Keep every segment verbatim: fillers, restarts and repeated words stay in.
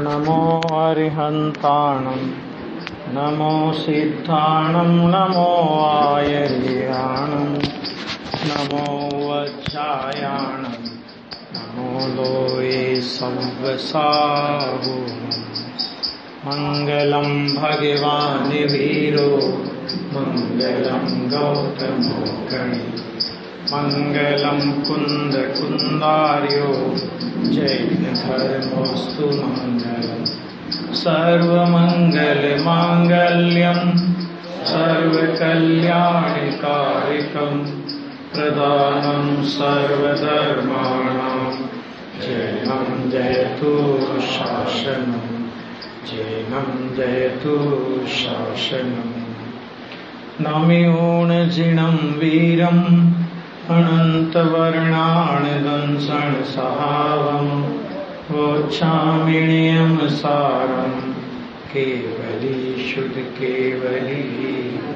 नमो अरिहंताणं नमो सिद्धाणं नमो आयरियाणं नमो वच्छायाणं नमो लोये संवसाहु मंगलम भगवानि वीरो मंगलम गौतमो गणि मंगलम कुंद कुंदार्यो जैन धर्मोस्तु मंगलम सर्व मंगल मांगल्यम सर्व कल्याणकारिकम प्रदानम सर्वधर्माणां जयं जयतु शासनम जयं जयतु शासनम नमि ऊणजिनं वीरं अनन्तवर्णाणदंसण सहावं वोच्छामिण्यं सारं केवली शुद्ध केवली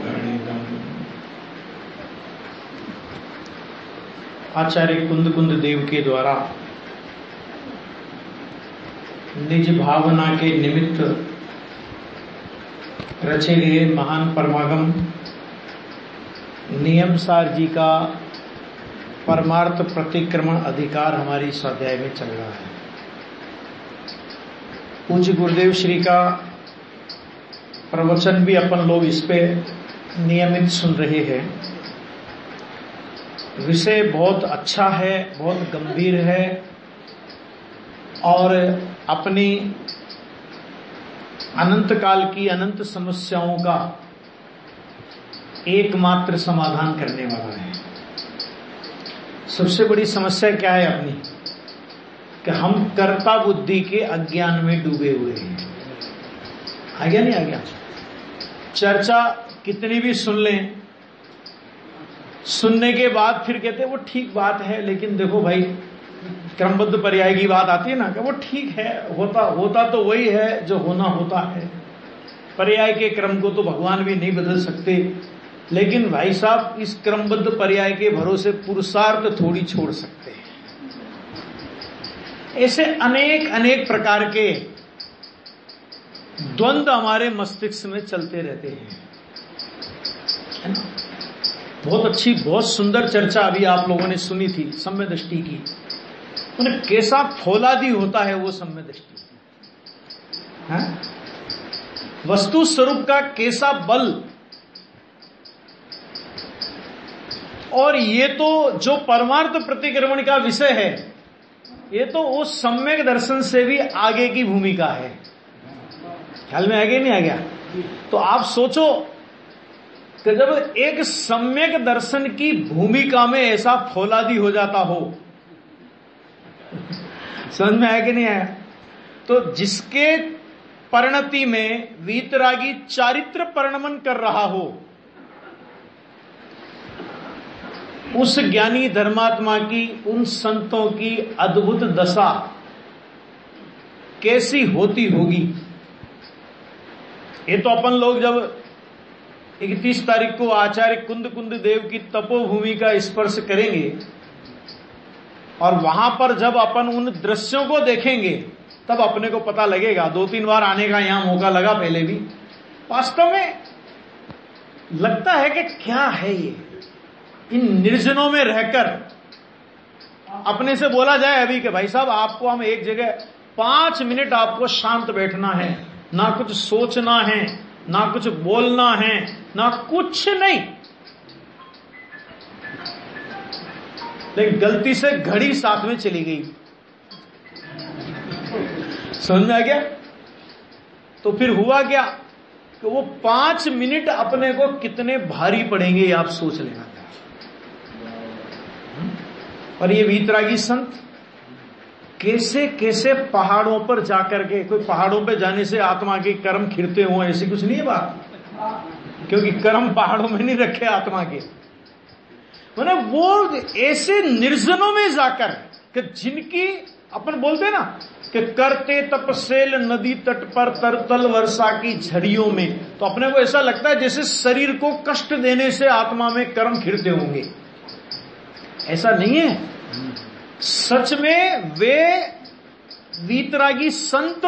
गणितम्। आचार्य कुंद कुंद देव के द्वारा निज भावना के निमित्त रचे गए महान परमागम नियम सार जी का परमार्थ प्रतिक्रमण अधिकार हमारी इस अध्याय में चल रहा है। पूज्य गुरुदेव श्री का प्रवचन भी अपन लोग इस पे नियमित सुन रहे हैं। विषय बहुत अच्छा है, बहुत गंभीर है और अपनी अनंत काल की अनंत समस्याओं का एकमात्र समाधान करने वाला है। सबसे बड़ी समस्या क्या है अपनी, कि हम कर्ता बुद्धि के अज्ञान में डूबे हुए हैं। आ गया नहीं आ गया? चर्चा कितनी भी सुन लें, सुनने के बाद फिर कहते हैं वो ठीक बात है, लेकिन देखो भाई क्रमबद्ध पर्याय की बात आती है ना, कि वो ठीक है, होता होता तो वही है जो होना होता है। पर्याय के क्रम को तो भगवान भी नहीं बदल सकते, लेकिन भाई साहब इस क्रमबद्ध पर्याय के भरोसे पुरुषार्थ थोड़ी छोड़ सकते हैं। ऐसे अनेक अनेक प्रकार के द्वंद्व हमारे मस्तिष्क में चलते रहते हैं। बहुत अच्छी, बहुत सुंदर चर्चा अभी आप लोगों ने सुनी थी सम्यक दृष्टि की। उन्हें कैसा फौलादी होता है वो सम्यक दृष्टि, वस्तु स्वरूप का कैसा बल। और ये तो जो परमार्थ प्रतिक्रमण का विषय है, ये तो उस सम्यक दर्शन से भी आगे की भूमिका है। ख्याल में आ गया नहीं आ गया? तो आप सोचो कि जब एक सम्यक दर्शन की भूमिका में ऐसा फौलादी हो जाता हो, समझ में आया कि नहीं आया? तो जिसके परिणति में वीतरागी चारित्र परिणमन कर रहा हो, उस ज्ञानी धर्मात्मा की, उन संतों की अद्भुत दशा कैसी होती होगी। ये तो अपन लोग जब इकतीस तारीख को आचार्य कुंद कुंद देव की तपोभूमि का स्पर्श करेंगे और वहां पर जब अपन उन दृश्यों को देखेंगे, तब अपने को पता लगेगा। दो तीन बार आने का यहां मौका लगा पहले भी, वास्तव में लगता है कि क्या है ये। इन निर्जनों में रहकर अपने से बोला जाए अभी के भाई साहब आपको हम एक जगह पांच मिनट आपको शांत बैठना है, ना कुछ सोचना है, ना कुछ बोलना है, ना कुछ नहीं। लेकिन गलती से घड़ी साथ में चली गई, समझ में आ गया? तो फिर हुआ क्या कि वो पांच मिनट अपने को कितने भारी पड़ेंगे आप सोच लेना। और ये वीतरागी संत कैसे कैसे पहाड़ों पर जाकर के, कोई पहाड़ों पर जाने से आत्मा के कर्म खिरते हो ऐसी कुछ नहीं है बात, क्योंकि कर्म पहाड़ों में नहीं रखे आत्मा के। मैंने वो ऐसे निर्जनों में जाकर कि जिनकी अपन बोलते ना कि करते तपसेल नदी तट पर तरतल वर्षा की झड़ियों में, तो अपने को ऐसा लगता है जैसे शरीर को कष्ट देने से आत्मा में कर्म खिरते होंगे। ऐसा नहीं है, सच में वे वीतरागी संत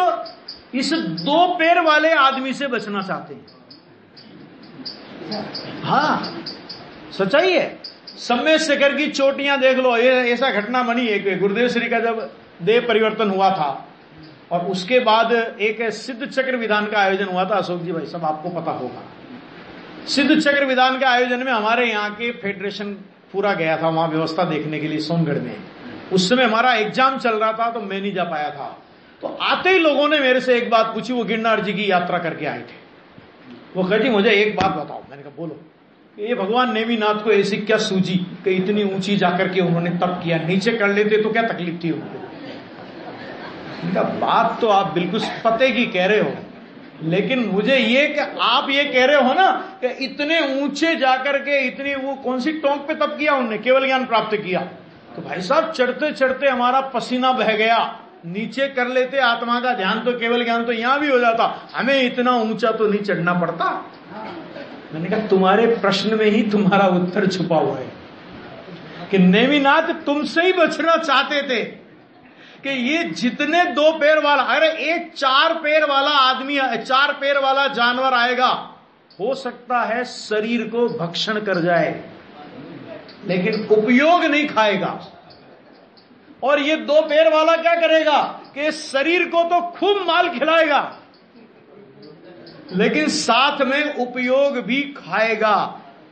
इस दो पैर वाले आदमी से बचना चाहते हैं। हाँ सच्चाई है। समय शेखर की चोटियां देख लो, ऐसा घटना बनी है गुरुदेव श्री का जब देह परिवर्तन हुआ था, और उसके बाद एक सिद्ध चक्र विधान का आयोजन हुआ था। अशोक जी भाई सब आपको पता होगा, सिद्ध चक्र विधान का आयोजन में हमारे यहाँ के फेडरेशन पूरा गया था वहां व्यवस्था देखने के लिए सोनगढ़ में। उस समय हमारा एग्जाम चल रहा था तो मैं नहीं जा पाया था। तो आते ही लोगों ने मेरे से एक बात पूछी, वो गिरनार जी की यात्रा करके आए थे। वो कहती मुझे एक बात बताओ, मैंने कहा बोलो। ये भगवान नेमीनाथ को ऐसी क्या सूझी कि इतनी ऊंची जाकर के उन्होंने तप किया, नीचे कर लेते तो क्या तकलीफ थी उनको। इनका बात तो आप बिल्कुल पते की कह रहे हो, लेकिन मुझे ये कि आप ये कह रहे हो ना कि इतने ऊंचे जाकर के इतनी वो कौन सी टोंक पे तप किया उन्होंने, केवल ज्ञान प्राप्त किया। तो भाई साहब चढ़ते चढ़ते हमारा पसीना बह गया, नीचे कर लेते आत्मा का ध्यान तो केवल ज्ञान तो यहां भी हो जाता, हमें इतना ऊंचा तो नहीं चढ़ना पड़ता। मैंने कहा तुम्हारे प्रश्न में ही तुम्हारा उत्तर छुपा हुआ है कि नेमीनाथ तुमसे ही बचना चाहते थे कि ये जितने दो पैर वाला, अरे एक चार पैर वाला आदमी, चार पैर वाला जानवर आएगा, हो सकता है शरीर को भक्षण कर जाए लेकिन उपयोग नहीं खाएगा। और ये दो पैर वाला क्या करेगा कि शरीर को तो खूब माल खिलाएगा लेकिन साथ में उपयोग भी खाएगा।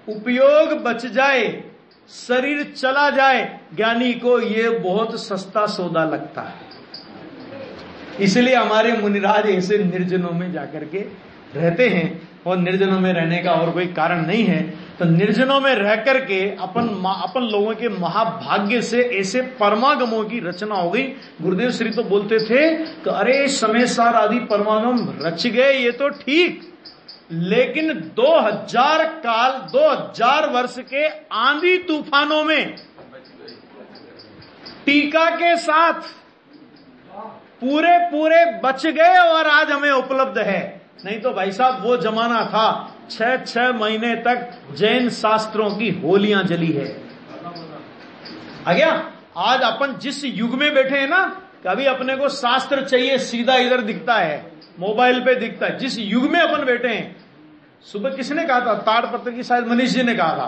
उपयोग बच जाए, शरीर चला जाए, ज्ञानी को ये बहुत सस्ता सौदा लगता है। इसलिए हमारे मुनिराज ऐसे निर्जनों में जाकर के रहते हैं, और निर्जनों में रहने का और कोई कारण नहीं है। तो निर्जनों में रह करके अपन अपन लोगों के महाभाग्य से ऐसे परमागमों की रचना हो गई। गुरुदेव श्री तो बोलते थे कि अरे समय सार आदि परमागम रच गए ये तो ठीक, लेकिन दो हज़ार काल दो हज़ार वर्ष के आंधी तूफानों में टीका के साथ पूरे पूरे बच गए और आज हमें उपलब्ध है। नहीं तो भाई साहब वो जमाना था छह छह महीने तक जैन शास्त्रों की होलियां जली है। आ गया आज अपन जिस युग में बैठे हैं ना, कभी अपने को शास्त्र चाहिए सीधा इधर दिखता है, मोबाइल पे दिखता है। जिस युग में अपन बैठे हैं, सुबह किसने कहा था, ताड़पत्र की शायद मनीष जी ने कहा था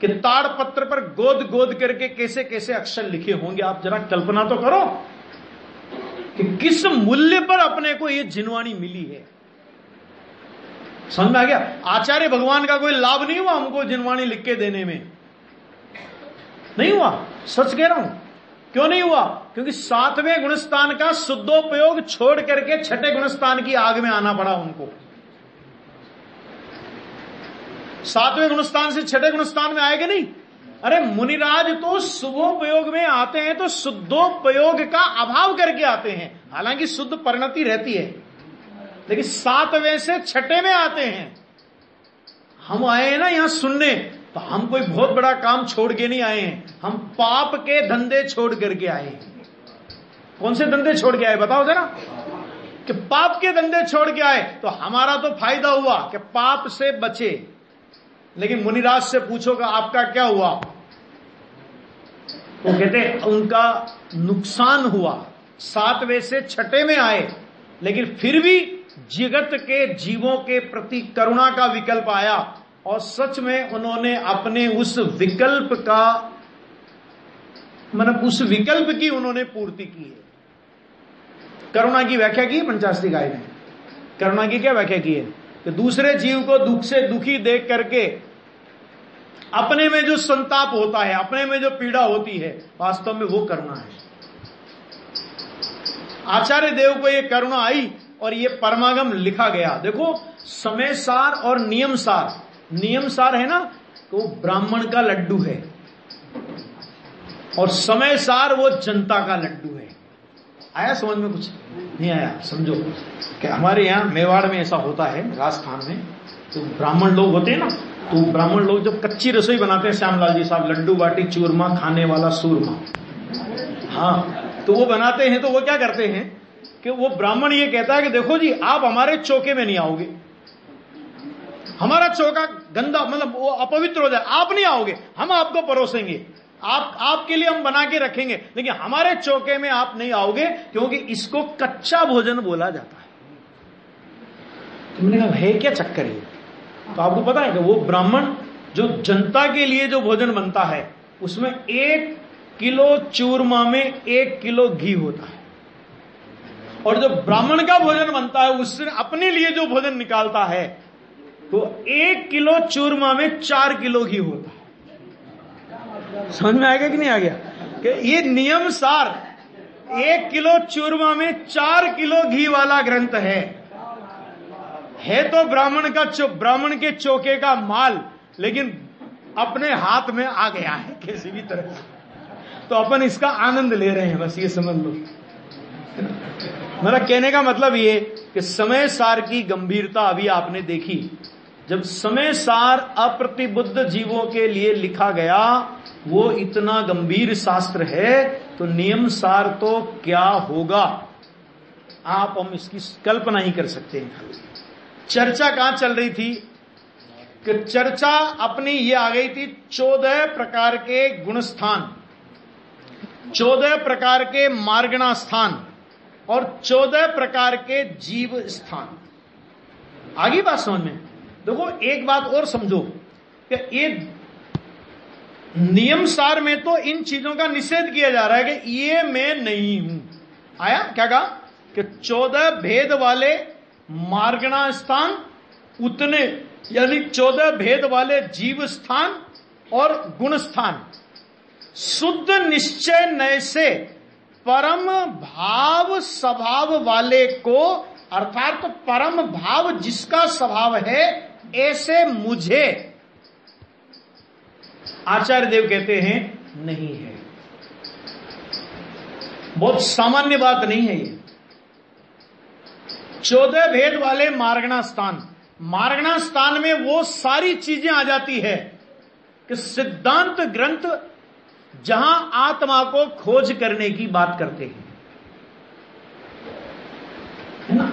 कि ताड़पत्र पर गोद गोद करके कैसे कैसे अक्षर लिखे होंगे। आप जरा कल्पना तो करो कि किस मूल्य पर अपने को ये जिनवाणी मिली है। समझ में आ गया, आचार्य भगवान का कोई लाभ नहीं हुआ हमको जिनवाणी लिख के देने में, नहीं हुआ, सच कह रहा हूं। क्यों नहीं हुआ? क्योंकि सातवें गुणस्थान का शुद्धोपयोग छोड़ करके छठे गुणस्थान की आग में आना पड़ा उनको। सातवें गुणस्थान से छठे गुणस्थान में आएगा नहीं। अरे मुनिराज तो शुद्धोपयोग में आते हैं तो शुद्धोपयोग का अभाव करके आते हैं, हालांकि शुद्ध परिणति रहती है लेकिन सातवें से छठे में आते हैं। हम आए हैं ना यहां सुनने, तो हम कोई बहुत बड़ा काम छोड़ के नहीं आए हैं, हम पाप के धंधे छोड़ करके आए हैं। कौन से धंधे छोड़ के आए बताओ जरा, कि पाप के धंधे छोड़ के आए। तो हमारा तो फायदा हुआ कि पाप से बचे, लेकिन मुनिराज से पूछोगा आपका क्या हुआ, वो कहते उनका नुकसान हुआ। सातवें से छठे में आए लेकिन फिर भी जगत के जीवों के प्रति करुणा का विकल्प आया, और सच में उन्होंने अपने उस विकल्प का मतलब उस विकल्प की उन्होंने पूर्ति की है। करुणा की व्याख्या की पंचास्ती गाय में, करुणा की क्या व्याख्या की है कि दूसरे जीव को दुख से दुखी देख करके अपने में जो संताप होता है, अपने में जो पीड़ा होती है, वास्तव में वो करुणा है। आचार्य देव को ये करुणा आई और ये परमागम लिखा गया। देखो समय सार और नियम सार, नियम सार है ना कि वो ब्राह्मण का लड्डू है और समय सार वो जनता का लड्डू है। आया समझ में, कुछ नहीं आया समझो कि हमारे यहाँ मेवाड़ में ऐसा होता है, राजस्थान में तो ब्राह्मण लोग होते हैं ना, तो ब्राह्मण लोग जब कच्ची रसोई बनाते हैं, श्यामलाल जी साहब लड्डू बाटी चूरमा खाने वाला सूरमा, हाँ तो वो बनाते हैं। तो वो क्या करते हैं कि वो ब्राह्मण ये कहता है कि देखो जी आप हमारे चौके में नहीं आओगे, हमारा चौका गंदा मतलब वो अपवित्र हो जाए, आप नहीं आओगे, हम आपको परोसेंगे, आप आपके लिए हम बना के रखेंगे लेकिन हमारे चौके में आप नहीं आओगे, क्योंकि इसको कच्चा भोजन बोला जाता है। तो मैंने कहा है क्या चक्कर ये? तो आपको पता है कि वो ब्राह्मण जो जनता के लिए जो भोजन बनता है उसमें एक किलो चूरमा में एक किलो घी होता है, और जो ब्राह्मण का भोजन बनता है उससे अपने लिए जो भोजन निकालता है तो एक किलो चूरमा में चार किलो घी होता है। समझ में आएगा कि नहीं आ गया कि ये नियम सार एक किलो चूरमा में चार किलो घी वाला ग्रंथ है है तो ब्राह्मण का ब्राह्मण के चौके का माल, लेकिन अपने हाथ में आ गया है किसी भी तरह, तो अपन इसका आनंद ले रहे हैं, बस ये समझ लो। मेरा कहने का मतलब ये कि समय सार की गंभीरता अभी आपने देखी। जब समय सार अप्रतिबुद्ध जीवों के लिए लिखा गया वो इतना गंभीर शास्त्र है, तो नियम सार तो क्या होगा आप हम इसकी कल्पना ही कर सकते हैं। चर्चा कहां चल रही थी कि चर्चा अपनी ये आ गई थी चौदह प्रकार के गुणस्थान, चौदह प्रकार के मार्गना स्थान और चौदह प्रकार के जीव स्थान। आगे बात समझ में देखो, एक बात और समझो कि ये नियम सार में तो इन चीजों का निषेध किया जा रहा है कि ये मैं नहीं हूं। आया क्या कहा कि चौदह भेद वाले मार्गना स्थान, उतने यानी चौदह भेद वाले जीव स्थान और गुण स्थान, शुद्ध निश्चय नय से परम भाव स्वभाव वाले को, अर्थात तो परम भाव जिसका स्वभाव है ऐसे मुझे आचार्य देव कहते हैं नहीं है। बहुत सामान्य बात नहीं है ये। चौदह भेद वाले मार्गना स्थान, मार्गना स्थान में वो सारी चीजें आ जाती है कि सिद्धांत ग्रंथ जहां आत्मा को खोज करने की बात करते हैं, है ना।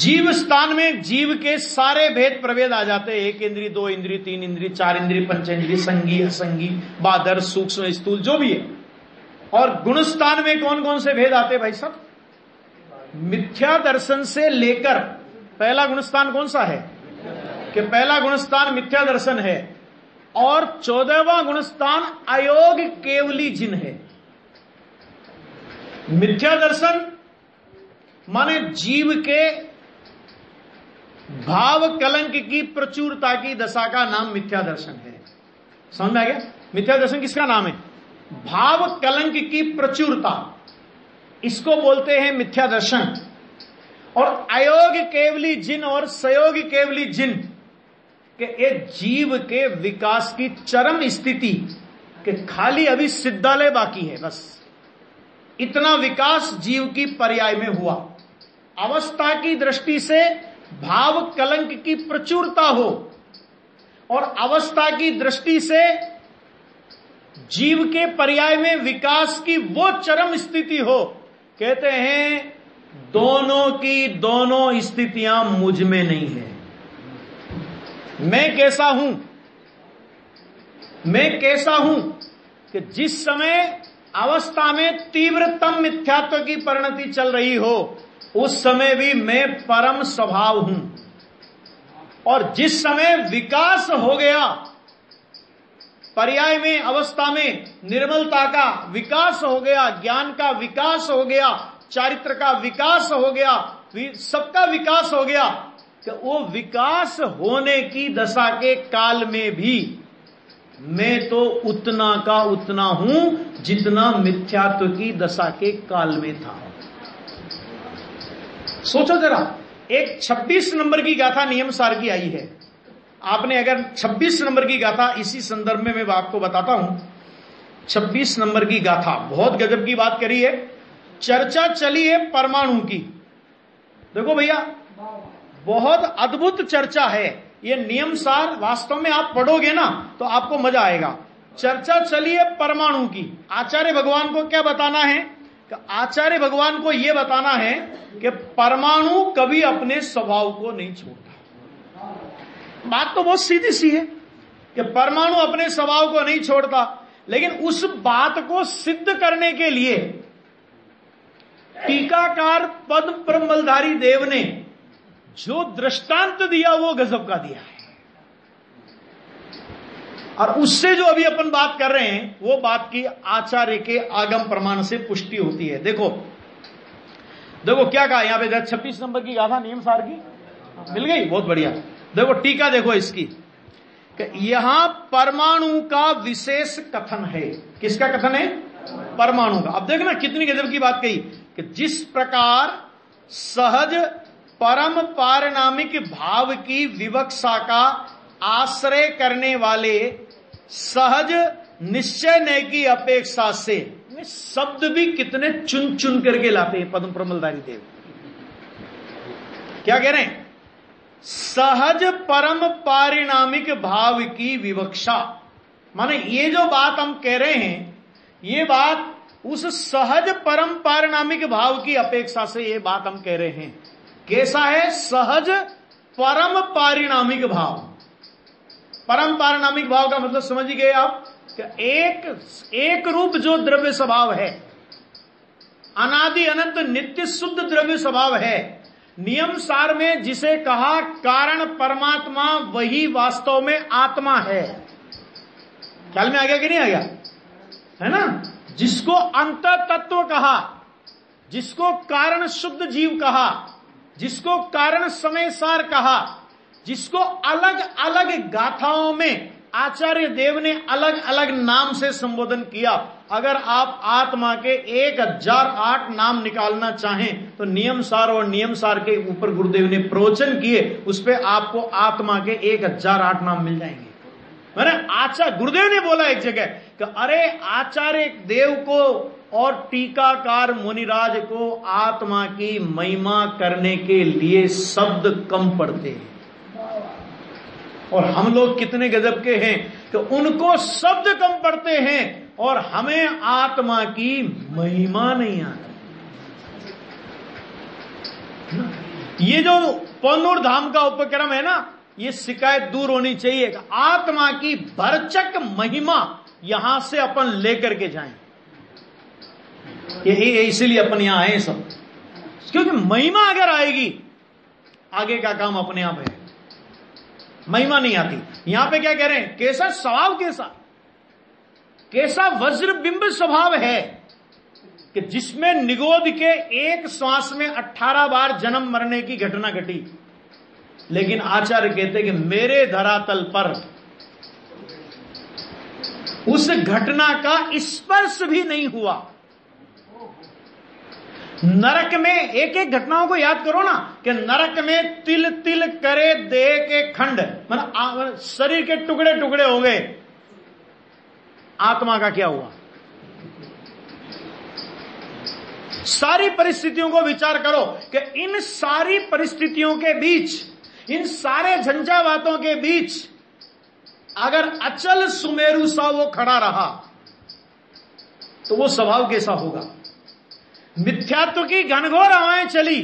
जीव स्थान में जीव के सारे भेद प्रभेद आ जाते हैं, एक इंद्री, दो इंद्री, तीन इंद्री, चार इंद्री, पंच इंद्री, संगी असंगी, बादर, सूक्ष्म, स्थूल, जो भी है। और गुणस्थान में कौन कौन से भेद आते भाई साहब? मिथ्यादर्शन से लेकर, पहला गुणस्थान कौन सा है कि पहला गुणस्थान मिथ्यादर्शन है, और चौदहवां गुणस्थान अयोग केवली जिन है। मिथ्यादर्शन माने जीव के भाव कलंक की प्रचुरता की दशा का नाम मिथ्यादर्शन है। समझ में आ गया? मिथ्यादर्शन किसका नाम है? भाव कलंक की प्रचुरता, इसको बोलते हैं मिथ्यादर्शन। और अयोग केवली जिन और सहयोग केवली जिन के एक जीव के विकास की चरम स्थिति के खाली अभी सिद्धालय बाकी है, बस इतना विकास जीव की पर्याय में हुआ। अवस्था की दृष्टि से भाव कलंक की प्रचुरता हो और अवस्था की दृष्टि से जीव के पर्याय में विकास की वो चरम स्थिति हो, कहते हैं दोनों की दोनों स्थितियां मुझ में नहीं है। मैं कैसा हूं? मैं कैसा हूं कि जिस समय अवस्था में तीव्रतम मिथ्यात्व की परिणति चल रही हो उस समय भी मैं परम स्वभाव हूं, और जिस समय विकास हो गया पर्याय में अवस्था में निर्मलता का विकास हो गया, ज्ञान का विकास हो गया, चारित्र का विकास हो गया, सबका विकास हो गया, कि वो विकास होने की दशा के काल में भी मैं तो उतना का उतना हूं जितना मिथ्यात्व की दशा के काल में था। सोचो जरा, एक छब्बीस नंबर की गाथा नियम सार की आई है। आपने अगर छब्बीस नंबर की गाथा, इसी संदर्भ में मैं आपको बताता हूं, छब्बीस नंबर की गाथा बहुत गजब की बात करी है। चर्चा चली है परमाणु की। देखो भैया, बहुत अद्भुत चर्चा है ये नियम सार, वास्तव में आप पढ़ोगे ना तो आपको मजा आएगा। चर्चा चली है परमाणु की। आचार्य भगवान को क्या बताना है? आचार्य भगवान को यह बताना है कि परमाणु कभी अपने स्वभाव को नहीं छोड़ता। बात तो बहुत सीधी सी है कि परमाणु अपने स्वभाव को नहीं छोड़ता, लेकिन उस बात को सिद्ध करने के लिए टीकाकार पद्मप्रभमलधारी देव ने जो दृष्टांत दिया वो गजब का दिया है, और उससे जो अभी अपन बात कर रहे हैं वो बात की आचार्य के आगम प्रमाण से पुष्टि होती है। देखो देखो क्या कहा यहां पे, छब्बीस नंबर की गाथा नियम सार की मिल गई, बहुत बढ़िया। देखो टीका देखो इसकी, यहां परमाणु का विशेष कथन है। किसका कथन है? परमाणु का। अब देखना कितनी गजब की बात कही कि जिस प्रकार सहज परम पारणामिक भाव की विवक्षा का आश्रय करने वाले सहज निश्चय नय की अपेक्षा से, शब्द भी कितने चुन चुन करके लाते हैं पद्मप्रभमलधारी देव। क्या कह रहे हैं? सहज परम पारिणामिक भाव की विवक्षा, माने ये जो बात हम कह रहे हैं ये बात उस सहज परम पारिणामिक भाव की अपेक्षा से ये बात हम कह रहे हैं। कैसा है? सहज परम पारिणामिक भाव। परम पारिणामिक भाव का मतलब समझ ही गए आप कि एक एक रूप जो द्रव्य स्वभाव है, अनादि अनंत नित्य शुद्ध द्रव्य स्वभाव है। नियम सार में जिसे कहा कारण परमात्मा, वही वास्तव में आत्मा है। ख्याल में आ गया कि नहीं आ गया? है ना, जिसको अंत तत्व कहा, जिसको कारण शुद्ध जीव कहा, जिसको कारण समय सार कहा, जिसको अलग अलग गाथाओं में आचार्य देव ने अलग अलग नाम से संबोधन किया। अगर आप आत्मा के एक हजार आठ नाम निकालना चाहें तो नियम सार और नियम सार के ऊपर गुरुदेव ने प्रवचन किए, उस पर आपको आत्मा के एक हजार आठ नाम मिल जाएंगे। मैंने आचार्य गुरुदेव ने बोला एक जगह कि अरे आचार्य देव को और टीकाकार मुनिराज को आत्मा की महिमा करने के लिए शब्द कम पड़ते हैं, और हम लोग कितने गजब के हैं कि उनको शब्द कम पड़ते हैं और हमें आत्मा की महिमा नहीं आती। ये जो पन्नूर धाम का उपक्रम है ना, ये शिकायत दूर होनी चाहिए। आत्मा की भरचक महिमा यहां से अपन लेकर के जाएं, यही इसीलिए अपन यहां आए सब, क्योंकि महिमा अगर आएगी आगे का काम अपने आप है। महिमा नहीं आती। यहां पे क्या कह रहे हैं? कैसा स्वभाव, कैसा कैसा वज्र बिंब स्वभाव है कि जिसमें निगोद के एक श्वास में अठारह बार जन्म मरने की घटना घटी, लेकिन आचार्य कहते कि मेरे धरातल पर उस घटना का स्पर्श भी नहीं हुआ। नरक में एक एक घटनाओं को याद करो ना कि नरक में तिल तिल करे देह के खंड, मतलब शरीर के टुकड़े टुकड़े हो गए, आत्मा का क्या हुआ? सारी परिस्थितियों को विचार करो कि इन सारी परिस्थितियों के बीच, इन सारे झंझावातों के बीच अगर अचल सुमेरु सा वो खड़ा रहा तो वो स्वभाव कैसा होगा? मिथ्यात्व की घनघोर हवाएं चली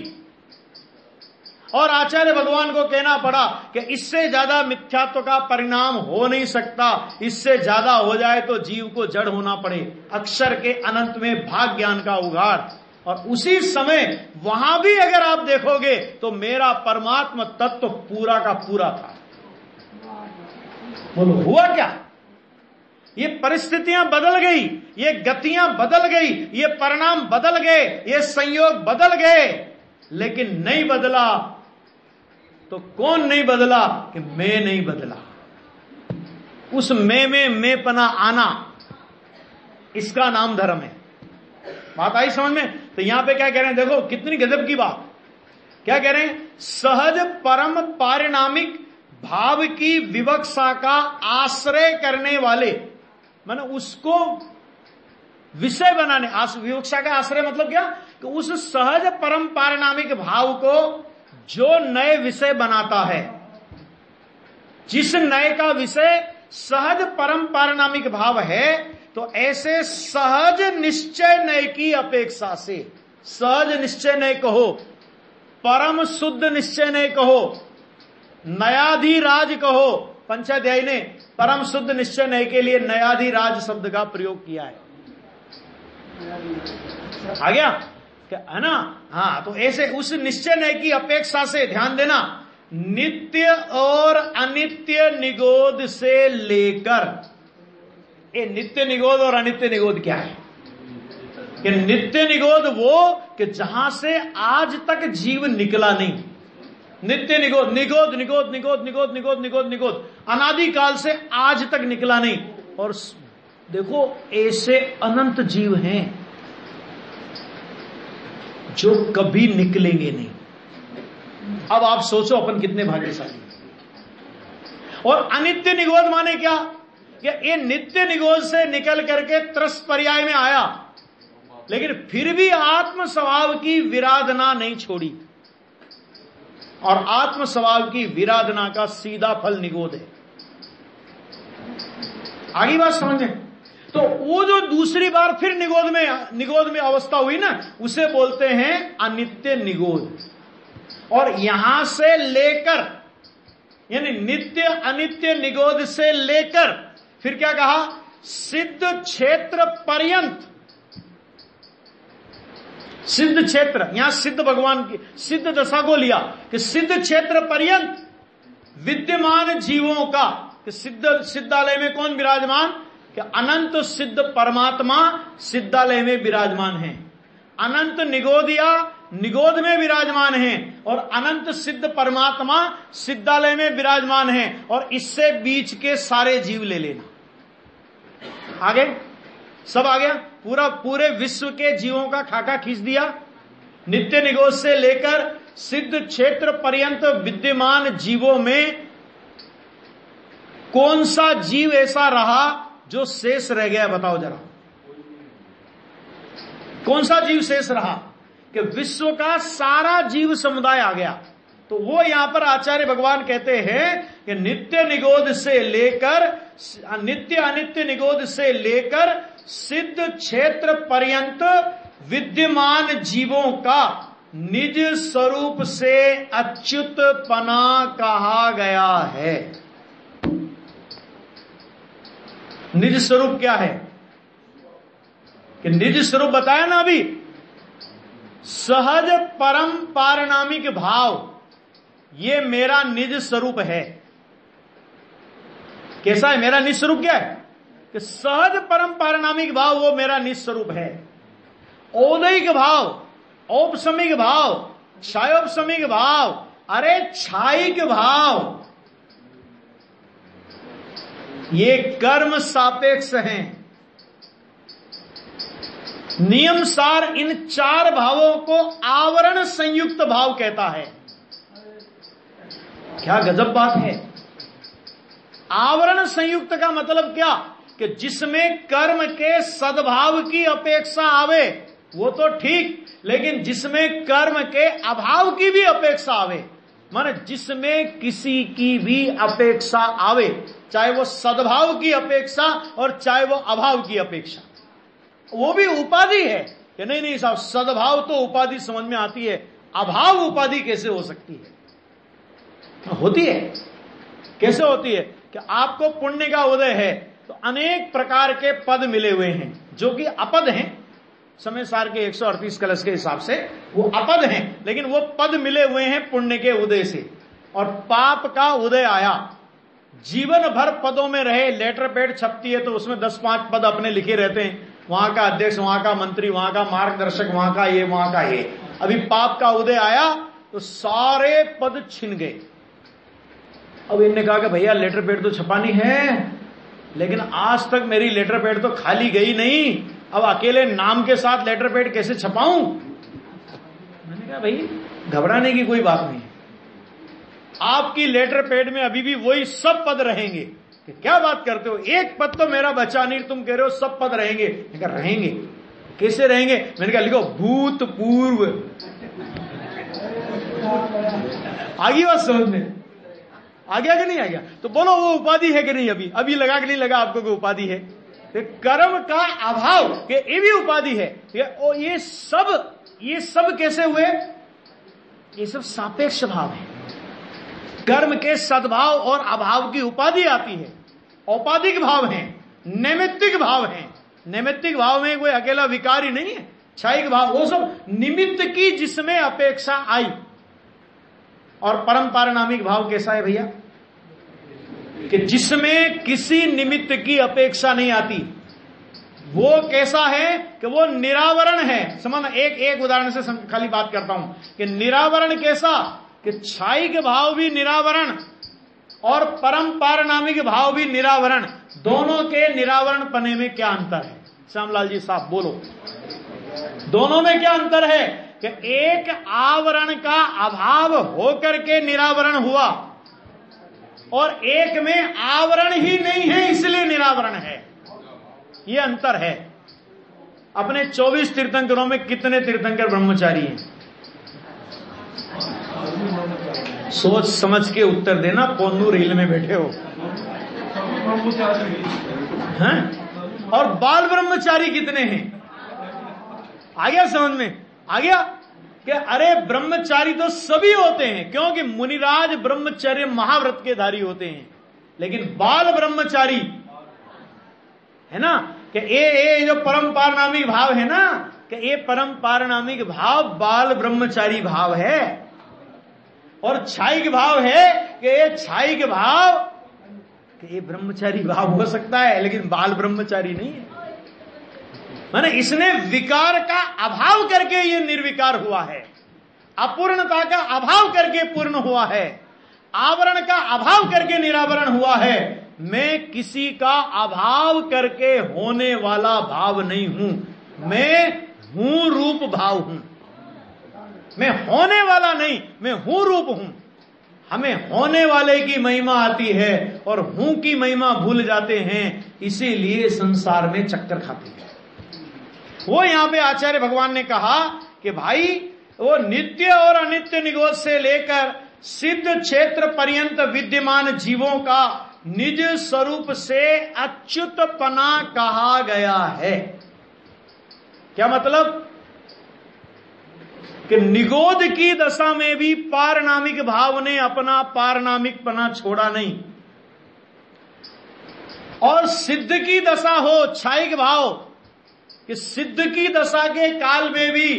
और आचार्य भगवान को कहना पड़ा कि इससे ज्यादा मिथ्यात्व का परिणाम हो नहीं सकता, इससे ज्यादा हो जाए तो जीव को जड़ होना पड़े, अक्षर के अनंत में भाग ज्ञान का उघार। और उसी समय वहां भी अगर आप देखोगे तो मेरा परमात्मा तत्व पूरा का पूरा था। बोलो हुआ क्या? ये परिस्थितियां बदल गई, ये गतियां बदल गई, ये परिणाम बदल गए, ये संयोग बदल गए, लेकिन नहीं बदला तो कौन नहीं बदला कि मैं नहीं बदला। उस मैं में मैं पना आना, इसका नाम धर्म है। बात आई समझ में? तो यहां पे क्या कह रहे हैं? देखो कितनी गजब की बात। क्या कह रहे हैं? सहज परम पारिणामिक भाव की विवक्षा का आश्रय करने वाले, माने उसको विषय बनाने, विवक्षा का आश्रय मतलब क्या कि उस सहज परम पारणामिक भाव को जो नए विषय बनाता है, जिस नए का विषय सहज परम पारणामिक भाव है, तो ऐसे सहज निश्चय नए की अपेक्षा से, सहज निश्चय नए कहो, परम शुद्ध निश्चय नए कहो, नयाधिराज कहो। पंचाध्यायी ने परम शुद्ध निश्चय नय के लिए नयाधिराज शब्द का प्रयोग किया है। आ गया? है ना। हाँ, तो ऐसे उस निश्चय ने की अपेक्षा से ध्यान देना, नित्य और अनित्य निगोद से लेकर, ये नित्य निगोद और अनित्य निगोद क्या है कि नित्य निगोद वो कि जहां से आज तक जीव निकला नहीं, नित्य निगोद निगोद निगोद निगोद निगोद निगोद निगोद निगोद अनादिकाल से आज तक निकला नहीं। और देखो ऐसे अनंत जीव हैं जो कभी निकलेंगे नहीं। अब आप सोचो अपन कितने भाग्यशाली। और अनित्य निगोद माने क्या, ये नित्य निगोद से निकल करके त्रस पर्याय में आया लेकिन फिर भी आत्म स्वभाव की विराधना नहीं छोड़ी, और आत्म स्वभाव की विराधना का सीधा फल निगोद है। आगे बात समझे, तो वो जो दूसरी बार फिर निगोद में निगोद में अवस्था हुई ना, उसे बोलते हैं अनित्य निगोद। और यहां से लेकर, यानी नित्य अनित्य निगोद से लेकर फिर क्या कहा, सिद्ध क्षेत्र पर्यंत, सिद्ध क्षेत्र, यहां सिद्ध भगवान की सिद्ध दशा को लिया कि सिद्ध क्षेत्र पर्यंत विद्यमान जीवों का, कि सिद्ध सिद्धालय में कौन विराजमान, कि अनंत सिद्ध परमात्मा सिद्धालय में विराजमान है, अनंत निगोदिया निगोद में विराजमान है, और अनंत सिद्ध परमात्मा सिद्धालय में विराजमान है। और इससे बीच के सारे जीव ले लेना। आगे सब आ गया, पूरा पूरे विश्व के जीवों का खाका खींच दिया। नित्य निगोद से लेकर सिद्ध क्षेत्र पर्यंत विद्यमान जीवों में कौन सा जीव ऐसा रहा जो शेष रह गया, बताओ जरा, कौन सा जीव शेष रहा कि विश्व का सारा जीव समुदाय आ गया। तो वो यहां पर आचार्य भगवान कहते हैं कि नित्य निगोद से लेकर, नित्य अनित्य निगोद से लेकर सिद्ध क्षेत्र पर्यंत विद्यमान जीवों का निज स्वरूप से अच्युत पना कहा गया है। निज स्वरूप क्या है कि निज स्वरूप बताया ना अभी, सहज परम पारणामिक भाव, ये मेरा निज स्वरूप है। कैसा है मेरा निज स्वरूप, क्या है कि सहज परम पारणामिक भाव, वो मेरा निज स्वरूप है। औदैहिक भाव, औपशमिक भाव, क्षायोपशमिक भाव, अरे क्षायिक भाव, ये कर्म सापेक्ष हैं। नियम सार इन चार भावों को आवरण संयुक्त भाव कहता है। क्या गजब बात है। आवरण संयुक्त का मतलब क्या कि जिसमें कर्म के सद्भाव की अपेक्षा आवे वो तो ठीक, लेकिन जिसमें कर्म के अभाव की भी अपेक्षा आवे, माने जिसमें किसी की भी अपेक्षा आवे, चाहे वो सद्भाव की अपेक्षा और चाहे वो अभाव की अपेक्षा, वो भी उपाधि है कि नहीं। नहीं साहब, सद्भाव तो उपाधि समझ में आती है, अभाव उपाधि कैसे हो सकती है, होती है कैसे होती है कि आपको पुण्य का उदय है तो अनेक प्रकार के पद मिले हुए हैं जो कि अपद हैं, समय सार के एक सौ अड़तीस कलश के हिसाब से वो अपद हैं, लेकिन वो पद मिले हुए हैं पुण्य के उदय से। और पाप का उदय आया, जीवन भर पदों में रहे, लेटर पेड छपती है तो उसमें दस पांच पद अपने लिखे रहते हैं, वहां का अध्यक्ष, वहां का मंत्री, वहां का मार्गदर्शक, वहां का ये, वहां का ये। अभी पाप का उदय आया तो सारे पद छिन गए। अब इनने कहा कि भैया लेटर पेड तो छपानी है, लेकिन आज तक मेरी लेटर पेड तो खाली गई नहीं, अब अकेले नाम के साथ लेटर पेड कैसे छपाऊं। मैंने कहा भाई घबराने की कोई बात नहीं, आपकी लेटर पेड में अभी भी वही सब पद रहेंगे। क्या बात करते हो, एक पद तो मेरा बचा नहीं, तुम कह रहे हो सब पद रहेंगे। मैंने कहा रहेंगे, कैसे रहेंगे। मैंने कहा लिखो भूतपूर्व। आगे बात समझ में आ गया कि नहीं आ गया, तो बोलो वो उपाधि है कि नहीं। अभी अभी लगा कि नहीं लगा आपको कोई उपाधि है। कर्म का अभाव के ये भी उपाधि है। और ये सब ये सब कैसे हुए, ये सब सापेक्ष भाव है। कर्म के सद्भाव और अभाव की उपाधि आती है, औपाधिक भाव है, नैमित्तिक भाव है। नैमित्तिक भाव में कोई अकेला विकारी नहीं है, क्षयिक भाव, वो सब निमित्त की जिसमें अपेक्षा आई। और परम पारणामिक भाव कैसा है भैया? कि जिसमें किसी निमित्त की अपेक्षा नहीं आती। वो कैसा है? कि वो निरावरण है। समझ, एक एक उदाहरण से खाली बात करता हूं कि निरावरण कैसा? कि क्षयिक भाव भी निरावरण और परम पारणामिक भाव भी निरावरण, दोनों के निरावरण पने में क्या अंतर है? श्यामलाल जी साहब बोलो, दोनों में क्या अंतर है? कि एक आवरण का अभाव होकर के निरावरण हुआ और एक में आवरण ही नहीं है इसलिए निरावरण है। यह अंतर है। अपने चौबीस तीर्थंकरों में कितने तीर्थंकर ब्रह्मचारी हैं? सोच समझ के उत्तर देना, पोन्नू रेल में बैठे हो हैं? और बाल ब्रह्मचारी कितने हैं? आ गया समझ में? आ गया कि अरे ब्रह्मचारी तो सभी होते हैं, क्योंकि मुनिराज ब्रह्मचर्य महाव्रत के धारी होते हैं, लेकिन बाल ब्रह्मचारी है ना कि ए, ए जो परम पारणामिक भाव है ना, कि ये परम पारणामिक भाव बाल ब्रह्मचारी भाव है। और छायिक भाव है कि ये छायिक भाव कि ये ब्रह्मचारी भाव हो सकता है लेकिन बाल ब्रह्मचारी नहीं है। माने इसने विकार का अभाव करके ये निर्विकार हुआ है, अपूर्णता का अभाव करके पूर्ण हुआ है, आवरण का अभाव करके निरावरण हुआ है। मैं किसी का अभाव करके होने वाला भाव नहीं हूं, मैं हूं रूप भाव हूं। मैं होने वाला नहीं, मैं हूं रूप हूं। हमें होने वाले की महिमा आती है और हूं की महिमा भूल जाते हैं, इसीलिए संसार में चक्कर खाते हैं। वो यहां पे आचार्य भगवान ने कहा कि भाई वो नित्य और अनित्य निगोद से लेकर सिद्ध क्षेत्र पर्यंत विद्यमान जीवों का निज स्वरूप से अच्युतपना कहा गया है। क्या मतलब? कि निगोद की दशा में भी पारणामिक भाव ने अपना पारणामिक पना छोड़ा नहीं, और सिद्ध की दशा हो क्षयिक भाव कि सिद्ध की दशा के काल में भी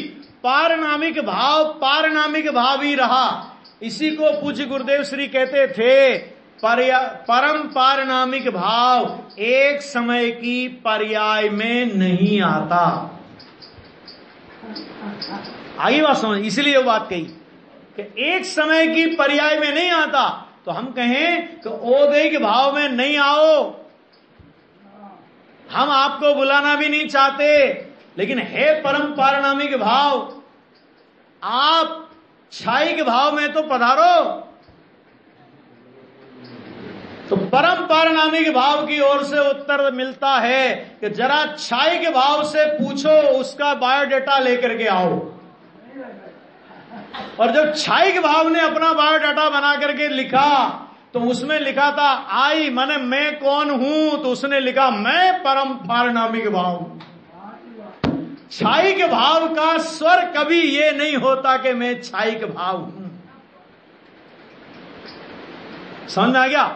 पारणामिक भाव पारणामिक भाव ही रहा। इसी को पूज्य गुरुदेव श्री कहते थे परम पारणामिक भाव एक समय की पर्याय में नहीं आता। आगे बात समझ, इसलिए वो बात कही कि एक समय की पर्याय में नहीं आता। तो हम कहें कि औदैहिक भाव में नहीं आओ, हम आपको बुलाना भी नहीं चाहते, लेकिन हे परम पारणामिक भाव आप क्षयिक भाव में तो पधारो। तो परम पारणामिक भाव की ओर से उत्तर मिलता है कि जरा क्षयिक भाव से पूछो, उसका बायोडाटा लेकर के आओ। और जब क्षयिक भाव ने अपना बायोडाटा बना करके लिखा तो उसमें लिखा था आई माने मैं कौन हूं, तो उसने लिखा मैं परम पारणामिक भाव। क्षयिक भाव का स्वर कभी ये नहीं होता कि मैं क्षयिक भाव हूं। समझ आ गया?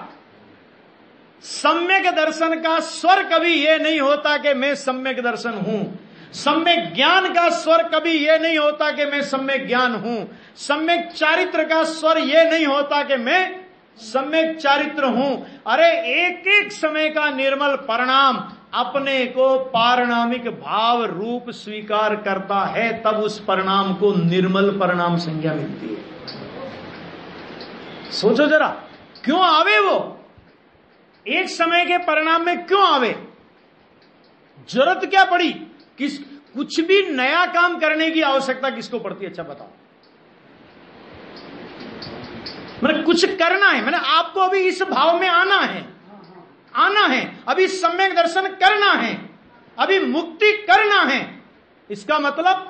सम्यक दर्शन का स्वर कभी ये नहीं होता कि मैं सम्यक दर्शन हूं। सम्यक ज्ञान का स्वर कभी ये नहीं होता कि मैं सम्यक ज्ञान हूं। सम्यक चारित्र का स्वर ये नहीं होता कि मैं सम्यक चारित्र हूं। अरे एक एक समय का निर्मल परिणाम अपने को पारणामिक भाव रूप स्वीकार करता है, तब उस परिणाम को निर्मल परिणाम संज्ञा मिलती है। सोचो जरा, क्यों आवे वो एक समय के परिणाम में? क्यों आवे? जरूरत क्या पड़ी? किस कुछ भी नया काम करने की आवश्यकता किसको पड़ती है? अच्छा बताओ, मैंने कुछ करना है, मैंने आपको अभी इस भाव में आना है, आना है, अभी सम्यक दर्शन करना है, अभी मुक्ति करना है। इसका मतलब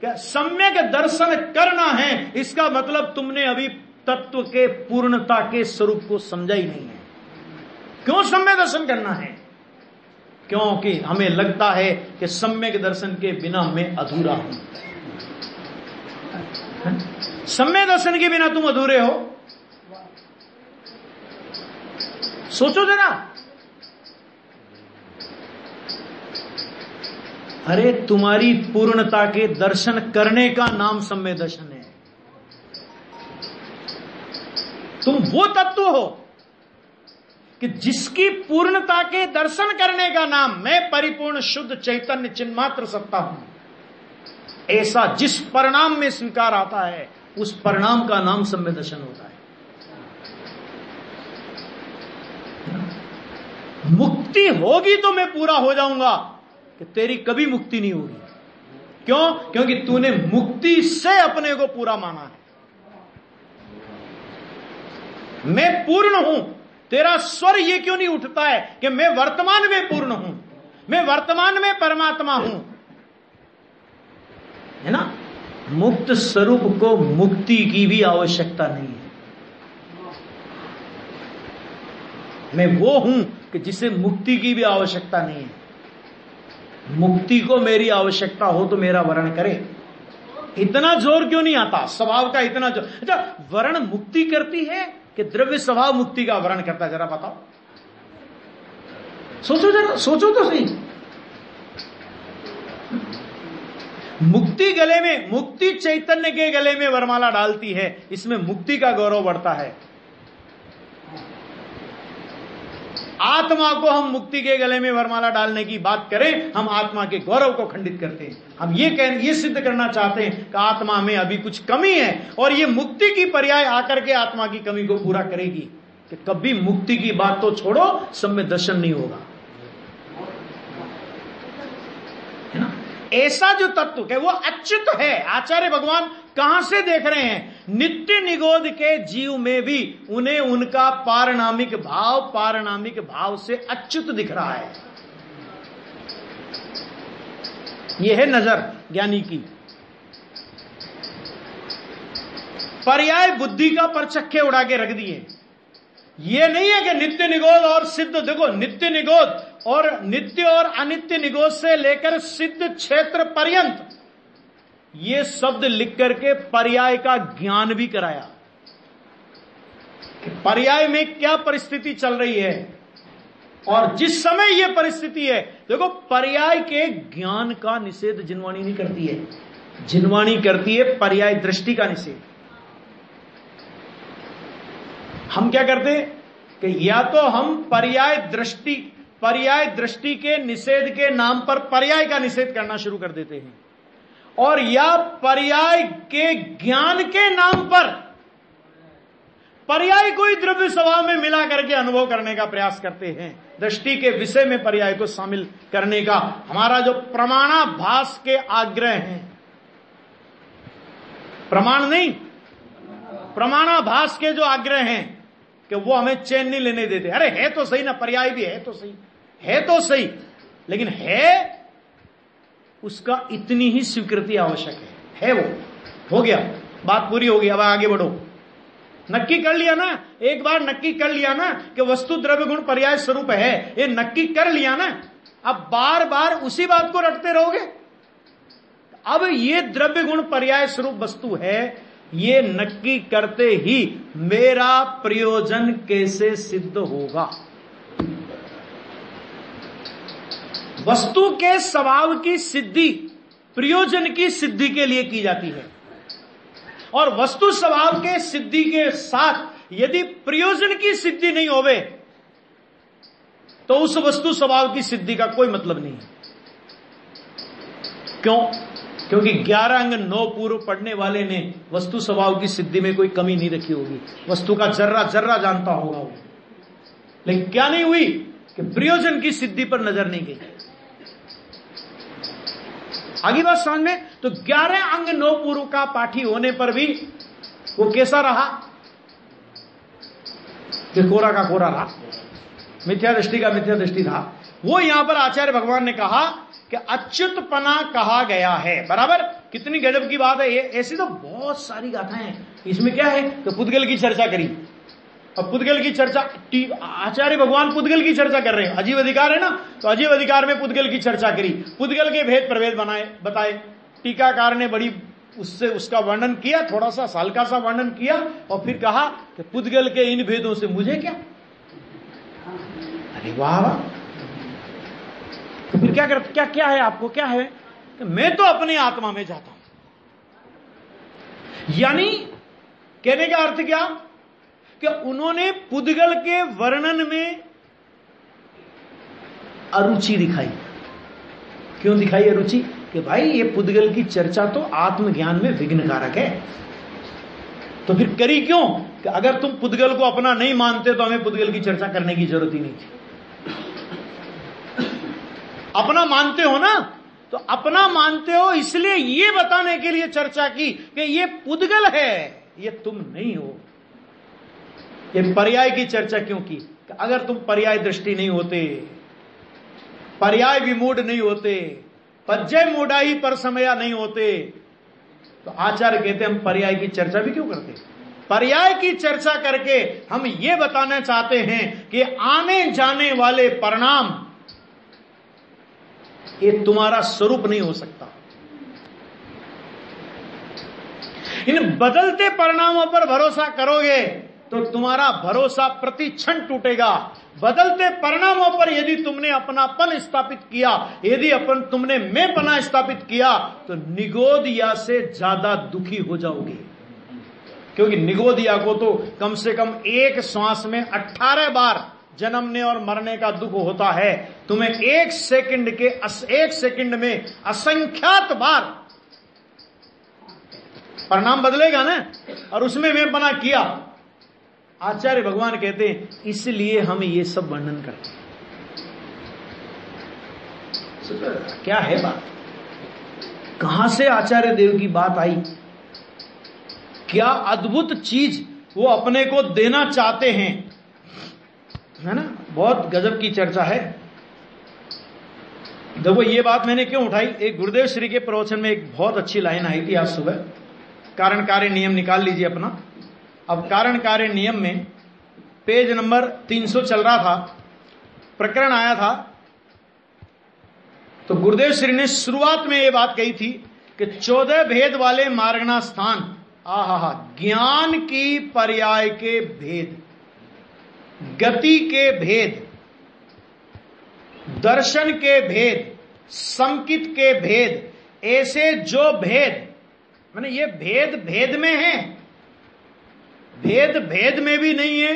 क्या? सम्यक दर्शन करना है, इसका मतलब तुमने अभी तत्व के पूर्णता के स्वरूप को समझा ही नहीं है। क्यों सम्यक दर्शन करना है? क्योंकि हमें लगता है कि सम्यक दर्शन के बिना मैं अधूरा हूं। सम्यक दर्शन के बिना तुम अधूरे हो। सोचो जरा, अरे तुम्हारी पूर्णता के दर्शन करने का नाम सम्यक दर्शन है। तुम वो तत्व हो कि जिसकी पूर्णता के दर्शन करने का नाम मैं परिपूर्ण शुद्ध चैतन्य चिन्मात्र सत्ता हूं, ऐसा जिस परिणाम में स्वीकार आता है उस परिणाम का नाम सम्यक दर्शन होता है। मुक्ति होगी तो मैं पूरा हो जाऊंगा, कि तेरी कभी मुक्ति नहीं होगी। क्यों? क्योंकि तूने मुक्ति से अपने को पूरा माना है। मैं पूर्ण हूं, तेरा स्वर ये क्यों नहीं उठता है कि मैं वर्तमान में पूर्ण हूं, मैं वर्तमान में परमात्मा हूं, है ना। मुक्त स्वरूप को मुक्ति की भी आवश्यकता नहीं है। मैं वो हूं कि जिसे मुक्ति की भी आवश्यकता नहीं है। मुक्ति को मेरी आवश्यकता हो तो मेरा वरण करे। इतना जोर क्यों नहीं आता स्वभाव का, इतना जोर। अच्छा, वरण मुक्ति करती है कि द्रव्य स्वभाव मुक्ति का वरण करता है? जरा बताओ, सोचो जरा, सोचो तो सही। मुक्ति गले में, मुक्ति चैतन्य के गले में वरमाला डालती है, इसमें मुक्ति का गौरव बढ़ता है। आत्मा को हम मुक्ति के गले में वरमाला डालने की बात करें, हम आत्मा के गौरव को खंडित करते हैं। हम ये कह ये सिद्ध करना चाहते हैं कि आत्मा में अभी कुछ कमी है और ये मुक्ति की पर्याय आकर के आत्मा की कमी को पूरा करेगी। कि कभी मुक्ति की बात तो छोड़ो, सम्यक दर्शन नहीं होगा, है ना। ऐसा जो तत्व है वो अच्युत है। आचार्य भगवान कहां से देख रहे हैं? नित्य निगोद के जीव में भी उन्हें उनका पारणामिक भाव पारणामिक भाव से अच्युत दिख रहा है। यह है नजर ज्ञानी की। पर्याय बुद्धि का परचक्के उड़ा के रख दिए। यह नहीं है कि नित्य निगोद और सिद्ध, देखो नित्य निगोद और नित्य और अनित्य निगोद से लेकर सिद्ध क्षेत्र पर्यंत ये शब्द लिख करके पर्याय का ज्ञान भी कराया कि पर्याय में क्या परिस्थिति चल रही है और जिस समय ये परिस्थिति है। देखो, पर्याय के ज्ञान का निषेध जिनवाणी नहीं करती है, जिनवाणी करती है पर्याय दृष्टि का निषेध। हम क्या करते कि या तो हम पर्याय दृष्टि पर्याय दृष्टि के निषेध के नाम पर पर्याय का निषेध करना शुरू कर देते हैं, और या पर्याय के ज्ञान के नाम पर पर्याय को ही द्रव्य स्वभाव में मिला करके अनुभव करने का प्रयास करते हैं। दृष्टि के विषय में पर्याय को शामिल करने का हमारा जो प्रमाणाभास के आग्रह है, प्रमाण नहीं प्रमाणाभास के जो आग्रह हैं, कि वो हमें चैन नहीं लेने देते। अरे है तो सही ना, पर्याय भी है तो सही, है तो सही, लेकिन है उसका इतनी ही स्वीकृति आवश्यक है। है वो हो गया, बात पूरी हो गई। अब आगे बढ़ो। नक्की कर लिया ना, एक बार नक्की कर लिया ना कि वस्तु द्रव्य गुण पर्याय स्वरूप है, ये नक्की कर लिया ना। अब बार बार उसी बात को रटते रहोगे? अब ये द्रव्य गुण पर्याय स्वरूप वस्तु है, ये नक्की करते ही मेरा प्रयोजन कैसे सिद्ध होगा? वस्तु के स्वभाव की सिद्धि प्रयोजन की सिद्धि के लिए की जाती है, और वस्तु स्वभाव के सिद्धि के साथ यदि प्रयोजन की सिद्धि नहीं होवे तो उस वस्तु स्वभाव की सिद्धि का कोई मतलब नहीं है। क्यों? क्योंकि ग्यारह अंग नौ पूर्व पढ़ने वाले ने वस्तु स्वभाव की सिद्धि में कोई कमी नहीं रखी होगी, वस्तु का जर्रा जर्रा जानता होगा वो, लेकिन क्या नहीं हुई कि प्रयोजन की सिद्धि पर नजर नहीं गई। आगे बात समझ में? तो ग्यारह अंग नौ पूर्व का पाठी होने पर भी वो कैसा रहा? कि कोरा का कोरा रहा, मिथ्या दृष्टि का मिथ्या दृष्टि रहा। वो यहां पर आचार्य भगवान ने कहा कि अच्युतपना कहा गया है। बराबर, कितनी गजब की बात है ये। ऐसी तो बहुत सारी गाथाएं हैं। इसमें क्या है कि पुद्गल की चर्चा करी, अब पुद्गल की चर्चा, आचार्य भगवान पुद्गल की चर्चा कर रहे हैं, अजीव अधिकार है ना, तो अजीव अधिकार में पुद्गल की चर्चा करी, पुद्गल के भेद प्रभेद बनाए बताए। टीकाकार ने बड़ी उससे उसका वर्णन किया, थोड़ा सा हल्का सा वर्णन किया, और फिर कहा कि पुद्गल के इन भेदों से मुझे क्या। अरे वाह वाह, क्या कर, क्या क्या है आपको, क्या है कि मैं तो अपने आत्मा में जाता हूं। यानी कहने का अर्थ क्या कि उन्होंने पुद्गल के वर्णन में अरुचि दिखाई। क्यों दिखाई अरुचि? कि भाई ये पुद्गल की चर्चा तो आत्मज्ञान में विघ्न कारक है, तो फिर करी क्यों? कि अगर तुम पुद्गल को अपना नहीं मानते तो हमें पुद्गल की चर्चा करने की जरूरत ही नहीं थी। अपना मानते हो ना, तो अपना मानते हो इसलिए ये बताने के लिए चर्चा की कि ये पुद्गल है, ये तुम नहीं हो। ये पर्याय की चर्चा क्यों की? कि अगर तुम पर्याय दृष्टि नहीं होते, पर्याय विमूढ़ नहीं होते, पज्जय मूढ़ाई पर समया नहीं होते, तो आचार्य कहते हम पर्याय की चर्चा भी क्यों करते? पर्याय की चर्चा करके हम ये बताना चाहते हैं कि आने जाने वाले परिणाम ये तुम्हारा स्वरूप नहीं हो सकता। इन बदलते परिणामों पर भरोसा करोगे तो तुम्हारा भरोसा प्रति क्षण टूटेगा। बदलते परिणामों पर यदि तुमने अपनापन स्थापित किया, यदि अपन तुमने मैं पना स्थापित किया, तो निगोदिया से ज्यादा दुखी हो जाओगे। क्योंकि निगोदिया को तो कम से कम एक श्वास में अठारह बार जन्मने और मरने का दुख होता है, तुम्हें एक सेकंड के एक सेकंड में असंख्यात बार परिणाम बदलेगा ना, और उसमें मैं पना किया। आचार्य भगवान कहते हैं इसलिए हम ये सब वर्णन करते हैं। क्या है बात? कहां से आचार्य देव की बात आई? क्या अद्भुत चीज वो अपने को देना चाहते हैं, है ना? बहुत गजब की चर्चा है। देखो ये बात मैंने क्यों उठाई, एक गुरुदेव श्री के प्रवचन में एक बहुत अच्छी लाइन आई थी आज सुबह। कारण कार्य नियम निकाल लीजिए अपना। अब कारण कार्य नियम में पेज नंबर तीन सौ चल रहा था, प्रकरण आया था, तो गुरुदेव श्री ने शुरुआत में यह बात कही थी कि चौदह भेद वाले मार्गना स्थान, आहा, ज्ञान की पर्याय के भेद, गति के भेद, दर्शन के भेद, समकित के भेद, ऐसे जो भेद, माने ये भेद भेद में है, भेद भेद में भी नहीं है,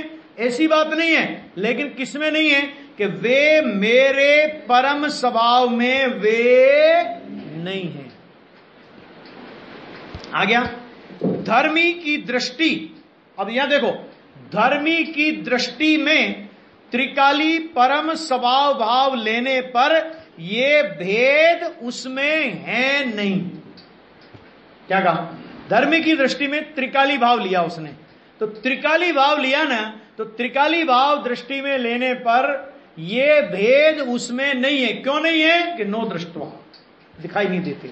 ऐसी बात नहीं है, लेकिन किसमें नहीं है कि वे मेरे परम स्वभाव में वे नहीं है। आ गया धर्मी की दृष्टि। अब यहां देखो, धर्मी की दृष्टि में त्रिकाली परम स्वभाव भाव लेने पर ये भेद उसमें है नहीं। क्या कहा? धर्मी की दृष्टि में त्रिकाली भाव लिया उसने, तो त्रिकाली भाव लिया ना, तो त्रिकाली भाव दृष्टि में लेने पर यह भेद उसमें नहीं है। क्यों नहीं है? कि नो दृष्टवा, दिखाई नहीं देते,